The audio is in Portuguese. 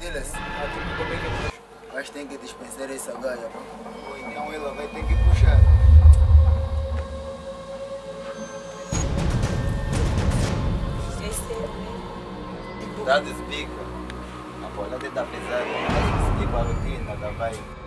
deles. Mas tem que dispensar essa gaia, ou então ela vai ter que puxar. Dá desbico. A bolada está pesada, mas se seguir para a rotina, ela vai.